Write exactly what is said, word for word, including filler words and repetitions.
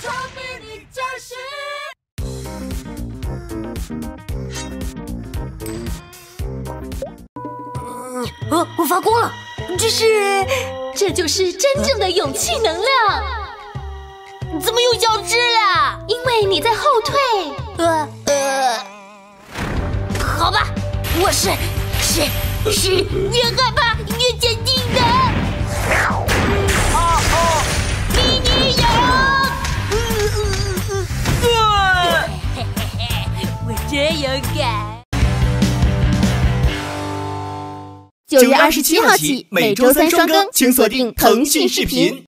聪明的教室。啊！我发光了，这是，这就是真正的勇气能量。怎么又交织了？因为你在后退。呃呃，好吧，我是是是越害怕越坚定的。 真勇敢！九月二十七号起，每周三双更，请锁定腾讯视频。